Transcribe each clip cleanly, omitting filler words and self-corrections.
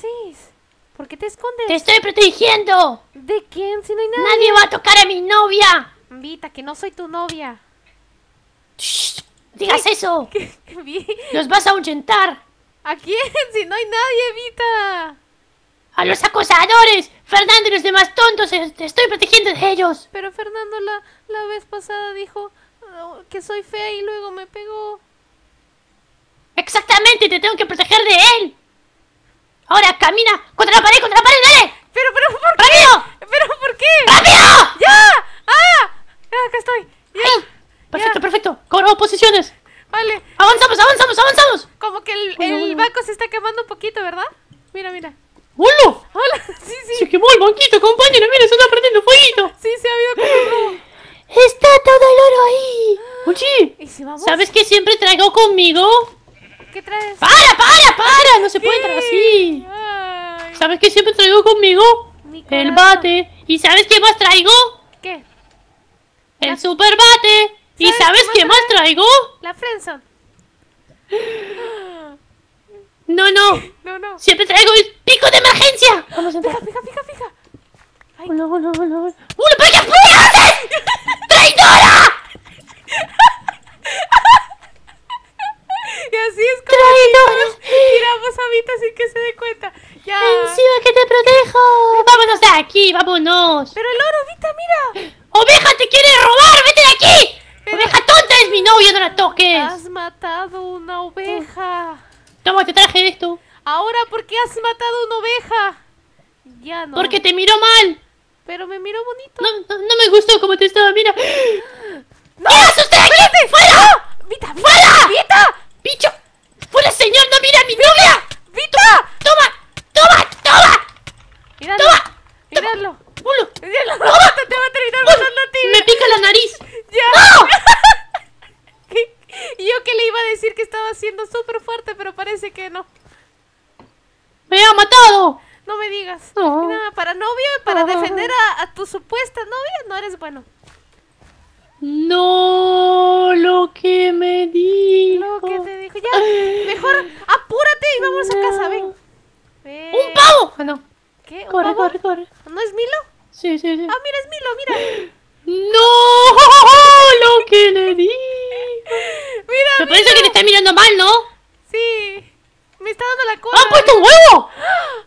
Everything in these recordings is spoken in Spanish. haces? ¿Por qué te escondes? ¡Te estoy protegiendo! ¿De quién? Si no hay nadie. ¡Nadie va a tocar a mi novia! Vita, que no soy tu novia. ¡Shh! ¡Digas eso! ¡Nos vas a ahuyentar! ¿A quién? Si no hay nadie, Vita. ¡A los acosadores! ¡Fernando y los demás tontos! ¡Te estoy protegiendo de ellos! Pero Fernando la vez pasada dijo que soy fea y luego me pegó. ¡Exactamente! ¡Te tengo que proteger de él! ¡Ahora camina! Contra la pared, dale! Pero, ¿por qué? ¡Rápido! ¿Pero por qué? ¡Rápido! ¡Ya! ¡Ah! ¡Acá estoy! ¡Ya! Ay, perfecto, ya. Perfecto. Cobramos posiciones. Vale. ¡Avanzamos, avanzamos, avanzamos! Como que el banco se está quemando un poquito, ¿verdad? Mira, mira. ¡Hola! ¡Hola! Sí, sí. Se quemó el banquito, compañero. Mira, se está prendiendo fueguito. Sí, se ha habido como un... ¡Está todo el oro ahí! Oye, ¿y si vamos? ¿Sabes qué siempre traigo conmigo? ¿Qué traes? ¡Para! No se puede entrar así. Ay. ¿Sabes qué siempre traigo conmigo? El bate. ¿Y sabes qué más traigo? ¿Qué? El super bate. ¿Y sabes qué más traigo? La friendzone. No. Siempre traigo el pico de emergencia. Vamos a entrar. Fija. Ay. No. ¡Uno, pero qué haces! ¡Traidora! Y así es como tiramos a Vita sin que se dé cuenta. Ya. ¡Encima que te protejo! ¡Vámonos de aquí, vámonos! ¡Pero el oro, Vita, mira! ¡Oveja te quiere robar! ¡Vete de aquí! Pero... ¡Oveja tonta es mi novia, no la toques! ¡Has matado una oveja! Toma, te traje esto. Ahora, ¿por qué has matado una oveja? Ya no. Porque te miró mal. Pero me miró bonito. No me gustó como te estaba, mira. ¡No! ¡Me asusté aquí! ¡Espérate! ¡Fuera! ¡No! ¡Vita! ¡Fuera! ¡Vita! ¡Bicho! ¡Fuera, señor! ¡No mira a mi novia! ¡Vita! ¡Toma! ¡Míralo! ¡Míralo! ¡Bulo! ¡Míralo! ¡Te va a terminar matando a ti! ¡Me pica la nariz! ¡Ya! ¡No! Y yo que le iba a decir que estaba siendo súper fuerte, pero parece que no. ¡Me ha matado! No me digas. No. Mira, para novia, para defender a tu supuesta novia, no eres bueno. No, lo que me dijo. Lo que te dijo. Ya, mejor apúrate y vamos a casa, ven. ¡Un pavo! Ah, no. ¿Qué? ¿Un pavo? Corre. ¿No es Milo? Sí. Ah, mira, es Milo, mira. ¡No! Lo que le dijo. Mira, me parece que te está mirando mal, ¿no? Sí. Me está dando la cola. ¡Ha puesto un huevo!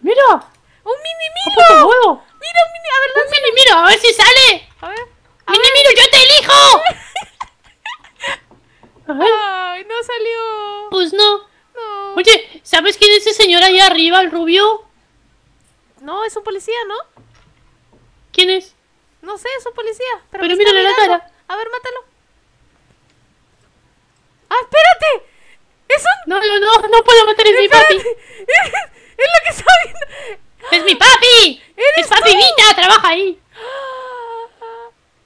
¡Mira! ¡Un mini Milo! ¡Ha puesto un huevo! ¡Mira, un mini! A ver, un mini Milo, a ver si sale. A ver. ¡Mini Milo, yo te elijo! A ver. ¡Ay, no salió! Pues no. Oye, ¿sabes quién es ese señor allá arriba, el rubio? No, es un policía, ¿no? ¿Quién es? No sé, es un policía. Pero mírale la cara. A ver, mátalo. ¡Ah, espérate! ¡Es un... No puedo matar, es mi papi! ¡Es lo que está viendo! ¡Es mi papi! ¡Es papi Vita! ¡Trabaja ahí!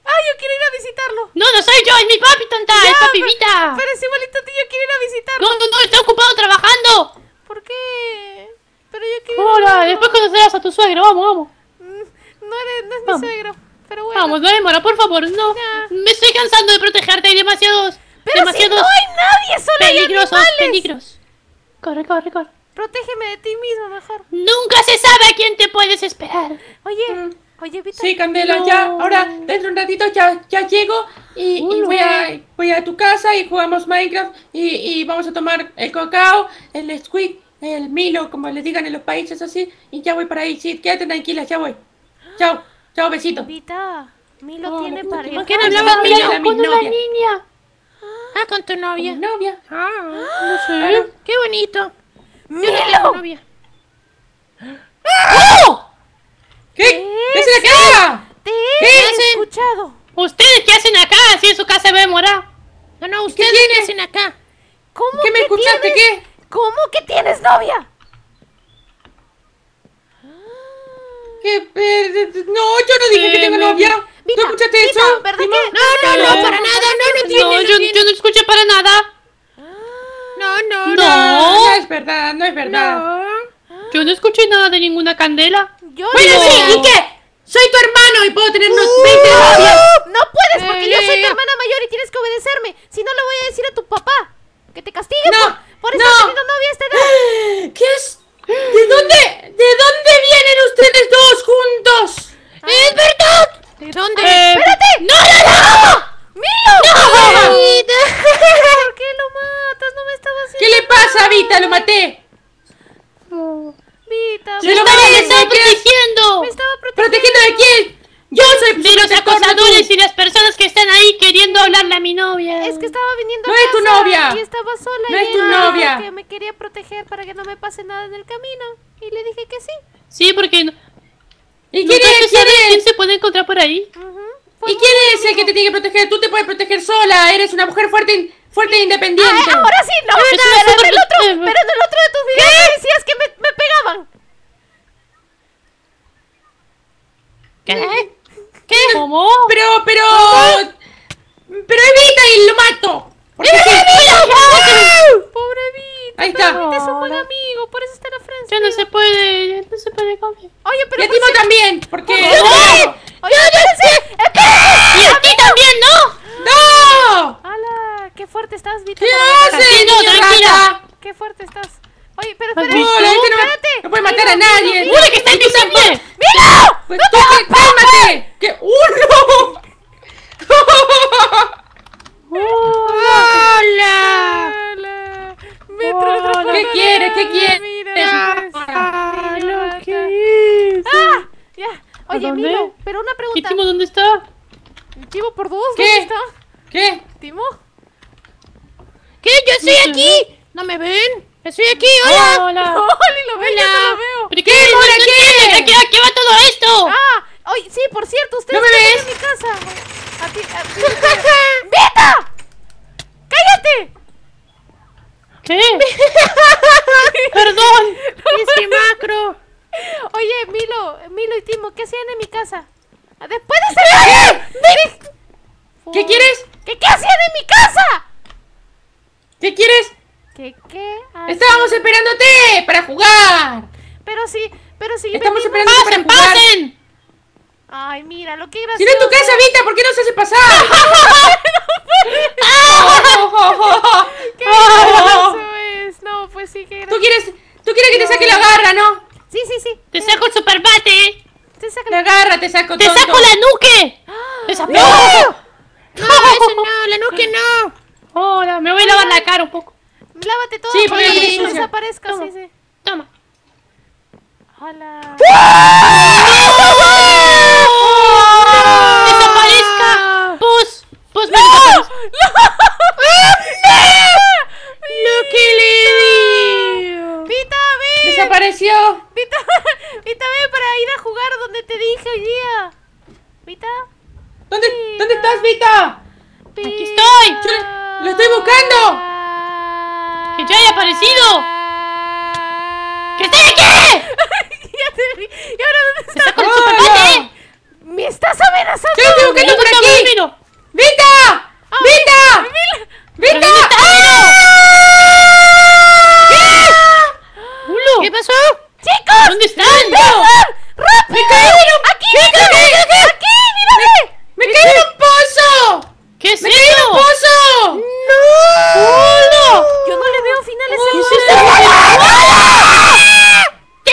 ¡Ah, yo quiero ir a visitarlo! ¡No soy yo! ¡Es mi papi, tonta! Ya, ¡es papi Vita! ¡Pero es igualito a ti! ¡Yo quiero ir a visitarlo! ¡No! ¡Está ocupado trabajando! ¿Por qué? Pero yo quiero... ¡Hola! Después conocerás a tu suegro. ¡Vamos! No es mi suegro. Pero bueno. Vamos, Mora, por favor. No. Ya. Me estoy cansando de protegerte. Hay demasiados... ¡Pero si no hay nadie! ¡Solo hay animales! ¡Peligros! ¡Corre! Protégeme de ti mismo, mejor. ¡Nunca se sabe a quién te puedes esperar! Oye, Vita. Sí, Candela, ya, ahora, dentro de un ratito ya llego y voy a tu casa y jugamos Minecraft y vamos a tomar el cacao, el squid, el Milo, como les digan en los países así, y ya voy para ahí. Sí, quédate tranquila, ya voy. Chao, besito. Vita, Milo tiene pareja. ¿Por qué no hablaba Milo con una niña? Ah, con tu novia. ¿Con novia? No sé. Claro. Qué bonito. ¡Milo! Yo novia. ¡Oh! ¿Qué? ¿Qué hacen acá? ¿Qué he escuchado? ¿Ustedes qué hacen acá? Si en su casa ve Mora. No, ¿ustedes qué hacen acá? ¿Cómo ¿Qué me escuchaste? ¿Qué? ¿Cómo que tienes novia? No, yo no dije que tengo novia. ¿Tú escuchaste eso? ¿Verdad que? No, para nada. No, yo no escuché para nada. No. No es verdad. Yo no escuché nada de ninguna Candela. Bueno, sí, ¿y qué? Soy tu hermano y puedo tener unos 20 novias. No puedes, porque yo soy tu hermana mayor y tienes que obedecerme. Si no, le voy a decir a tu papá que te castigue por estar teniendo novia a esta edad. ¿Qué es? ¿De dónde? ustedes dos juntos. ¡Es verdad! ¿De dónde? ¡Espérate! ¡No, no, no! ¡Milo! ¡No! Vita, ¿por qué lo matas? No me estaba haciendo. ¿Qué le pasa, Vita? ¡Lo maté! No. Vita, ¡se lo maté! ¡Me estaba protegiendo! ¡Me estaba protegiendo! ¿Protegiendo de quién? Yo soy de los acosadores y las personas que están ahí queriendo hablarle a mi novia. Es que estaba viniendo a casa. No es tu novia. Y estaba sola. No es tu novia. Que me quería proteger para que no me pase nada en el camino. Y le dije que sí. Sí, porque no. ¿Y quién es? ¿Quién se puede encontrar por ahí? ¿Y quién es el que te tiene que proteger? Tú te puedes proteger sola. Eres una mujer fuerte, fuerte e independiente. Ahora sí, no. Pero en el otro de tus videos decías que me pegaban. ¿Qué? ¿Qué? ¿Cómo? Pero Evita y lo mato. ¡Pobre Evita! ¡Pobre Evita! Ahí está. Evita es un buen amigo, por eso está en la frente. Ya no se puede, confiar. Oye, pero... Y a Timo también, porque... ¡Yo sí! ¡Y a ti también, no! ¡No! ¡Hala! ¡Qué fuerte estás, Vita! ¿Qué haces? No, tranquila. ¡Qué fuerte estás! Oye, pero espérate. No puede matar a nadie. ¡Uy, que está en ti también! ¡Mira! ¡No te cálmate! ¡Que uno! ¡Hola! ¿Qué quieres? ¿Qué quieres? ¡Lo que es! ¡Ah! Ya. Oye, Milo, pero una pregunta. ¿Timo dónde está? ¿Timo por dos? ¿Dónde está? ¿Qué? ¿Timo? ¿Qué? ¡Yo estoy aquí! ¿No me ven? ¡Estoy aquí! ¡Hola! ¡Hola! ¡Hola! ¡Lo veo! ¡Hola! ¡Lo veo! ¿Pero qué? ¿Mora qué? ¿Qué va todo esto? ¡Ah! ¡Oye! Sí, por cierto, ustedes están en mi casa. A ti ¡Vita! ¡Cállate! ¿Qué? ¡Perdón! ¡Ese macro! Oye, Milo y Timo, ¿qué hacían en mi casa? ¡Después de salir! ¿Qué quieres? ¿Qué hacían en mi casa? ¿Qué quieres? ¿Qué? ¡Estábamos esperándote para jugar! Pero sí... ¡Estamos esperándote para jugar! ¡Pasen! ¡Ay, mira, lo que gracioso! ¡Si no es tu casa, Vita! ¿Por qué no se hace pasar? ¡Qué gracioso es! No, pues sí, qué gracioso. ¿Tú quieres que te saque la garra, no? Sí. ¡Te saco el superbate! ¡La garra te saco, tonto! ¡Te saco la nuque! ¡No, eso no! ¡La nuque no! ¡Hola! Me voy a lavar la cara un poco. Lávate todo para que no desaparezca. Toma. Sí. Toma. Hola. ¡No! ¡Desaparezca! ¡Pus! ¡No! ¡Lo que le digo! ¡Vita, ven! ¡Desapareció! ¡Vita, ven para ir a jugar donde te dije hoy día! ¿Vita? ¿Dónde estás, Vita? ¡Aquí estoy! ¡Lo estoy buscando! ¡Que ya haya aparecido! ¡Que estoy aquí! ¡Ya te vi! ¿Y ahora dónde estás? ¡Con el superpate! ¡Me estás amenazando! ¡Yo tengo que ir por aquí! ¡Vita! ¡Vita! ¡Vita! ¡Ulo! ¿Qué pasó? ¡Chicos! ¿Dónde están? ¡Rápido! ¡Me cayeron! ¡Aquí! ¡Aquí! ¡Mírame! ¡Me caí en un pozo! ¿Qué es eso? ¡Me caí en un pozo! ¡No! ¡Yo no le veo finales! ¡Qué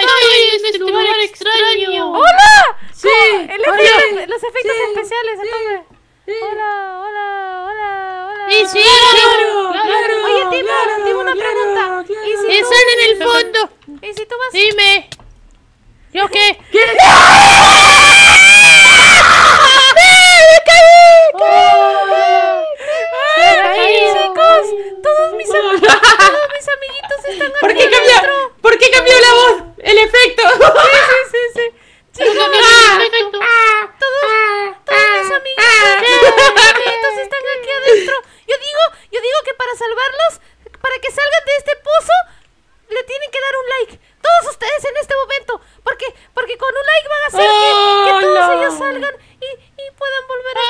estoy en este lugar extraño. ¡Hola! Sí, los efectos especiales, entonces. Hola, hola, hola, hola. Sí, sí, claro. Oye, Timo, tengo una pregunta. Están en el fondo. ¿Y si tú vas? Dime. ¿Yo qué? ¿Qué? Todos mis amiguitos están aquí. ¿Por qué cambió la voz? El efecto. Sí. Chicos, todos mis amiguitos están aquí adentro. Yo digo que para salvarlos, para que salgan de este pozo, le tienen que dar un like. Todos ustedes en este momento. Porque con un like van a hacer que todos ellos salgan y puedan volver a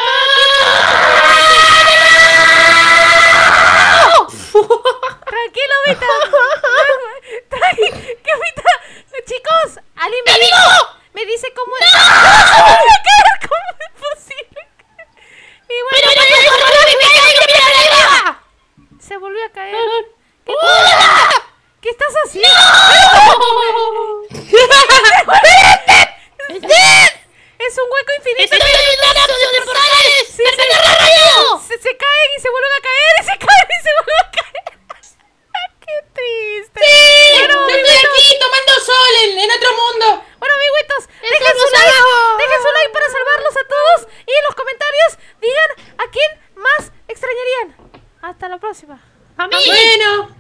estar aquí. Tranquilo, Vita. ¿Qué, Vita? Chicos, alguien me dice cómo es. ¿Cómo es posible? Y bueno, se volvió a caer. ¿Qué estás haciendo? Es un hueco infinito. Se caen y se vuelven a caer. Y se caen y se vuelven a caer. ¡Qué triste! ¡Sí! Bueno, yo estoy aquí tomando sol en otro mundo. Bueno, amiguitos, dejen su like para salvarlos a todos. Y en los comentarios digan a quién más extrañarían. Hasta la próxima. ¡A mí! Bueno.